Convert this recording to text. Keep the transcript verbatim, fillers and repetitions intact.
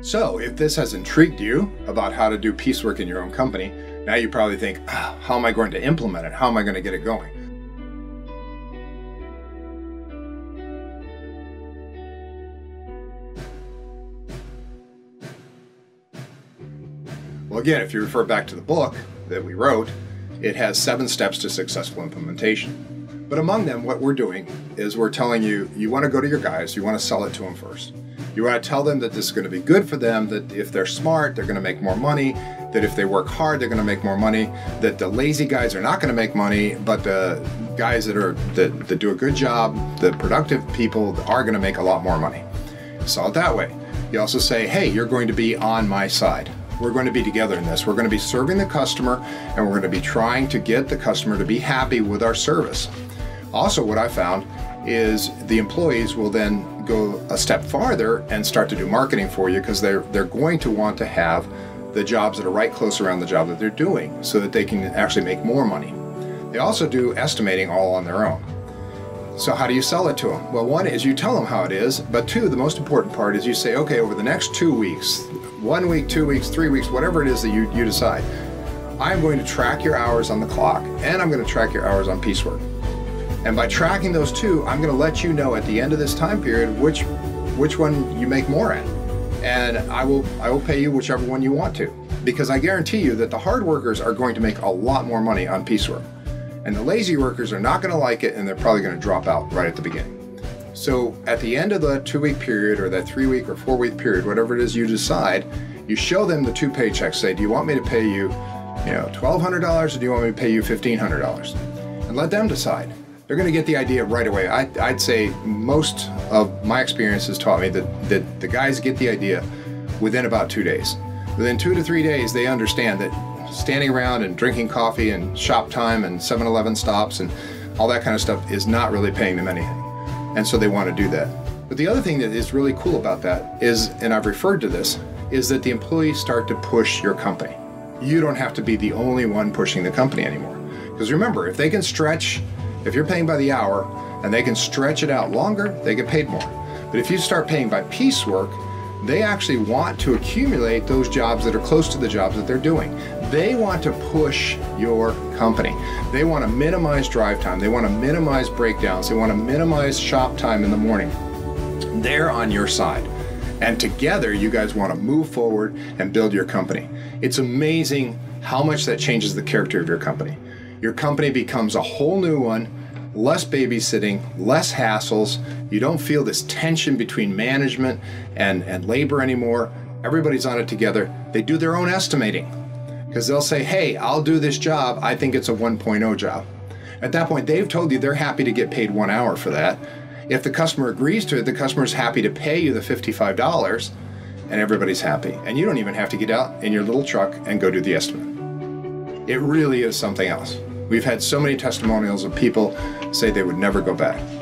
So if this has intrigued you about how to do piecework in your own company, now you probably think, ah, how am I going to implement it? How am I going to get it going? Well, again, if you refer back to the book that we wrote, it has seven steps to successful implementation. But among them, what we're doing is we're telling you, you want to go to your guys, you want to sell it to them first. You want to tell them that this is going to be good for them, that if they're smart, they're going to make more money, that if they work hard, they're going to make more money, that the lazy guys are not going to make money, but the guys that are that, that do a good job, the productive people are going to make a lot more money. Sell it that way. You also say, hey, you're going to be on my side. We're going to be together in this. We're going to be serving the customer, and we're going to be trying to get the customer to be happy with our service. Also, what I found is the employees will then go a step farther and start to do marketing for you, because they're, they're going to want to have the jobs that are right close around the job that they're doing so that they can actually make more money. They also do estimating all on their own. So how do you sell it to them? Well, one is you tell them how it is, but two, the most important part is you say, okay, over the next two weeks, one week, two weeks, three weeks, whatever it is that you, you decide, I'm going to track your hours on the clock, and I'm going to track your hours on piecework. And by tracking those two, I'm going to let you know at the end of this time period which which one you make more at. And I will, I will pay you whichever one you want to, because I guarantee you that the hard workers are going to make a lot more money on piecework. And the lazy workers are not going to like it, and they're probably going to drop out right at the beginning. So at the end of the two-week period, or that three-week or four-week period, whatever it is you decide, you show them the two paychecks. Say, do you want me to pay you, you know, twelve hundred dollars, or do you want me to pay you fifteen hundred dollars? And let them decide. They're going to get the idea right away. I, I'd say most of my experience has taught me that, that the guys get the idea within about two days. Within two to three days, they understand that standing around and drinking coffee and shop time and seven eleven stops and all that kind of stuff is not really paying them anything. And so they want to do that. But the other thing that is really cool about that is, and I've referred to this, is that the employees start to push your company. You don't have to be the only one pushing the company anymore. Because remember, if they can stretch, if you're paying by the hour and they can stretch it out longer, they get paid more. But if you start paying by piecework, they actually want to accumulate those jobs that are close to the jobs that they're doing. They want to push your company. They want to minimize drive time. They want to minimize breakdowns. They want to minimize shop time in the morning. They're on your side. And together, you guys want to move forward and build your company. It's amazing how much that changes the character of your company. Your company becomes a whole new one. Less babysitting, less hassles. You don't feel this tension between management and, and labor anymore. Everybody's on it together. They do their own estimating, because they'll say, hey, I'll do this job. I think it's a one point oh job. At that point, they've told you they're happy to get paid one hour for that. If the customer agrees to it, the customer's happy to pay you the fifty-five dollars, and everybody's happy. And you don't even have to get out in your little truck and go do the estimate. It really is something else. We've had so many testimonials of people say they would never go back.